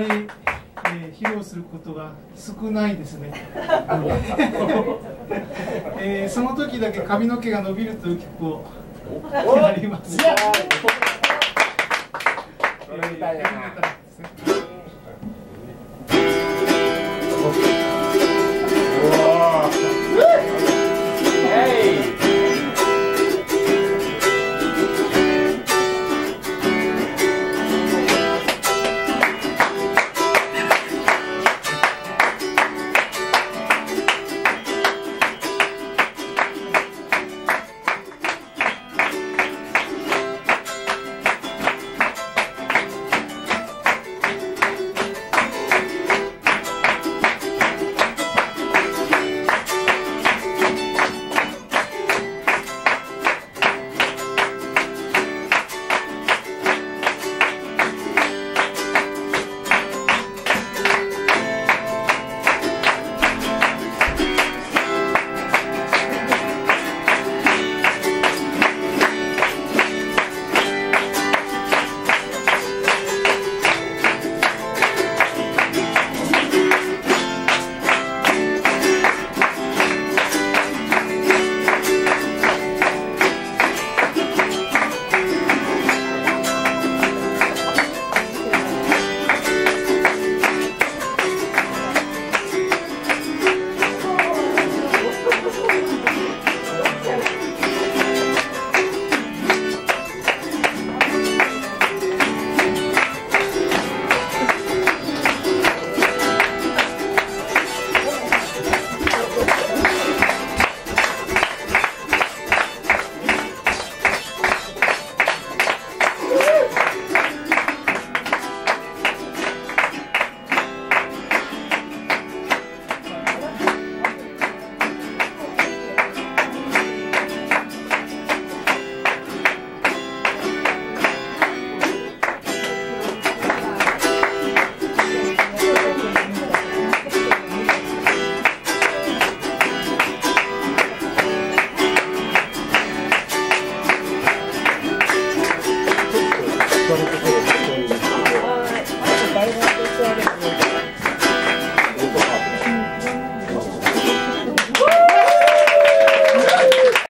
り、披露することが少ないですねその時だけ髪の毛が伸びるという曲をやります。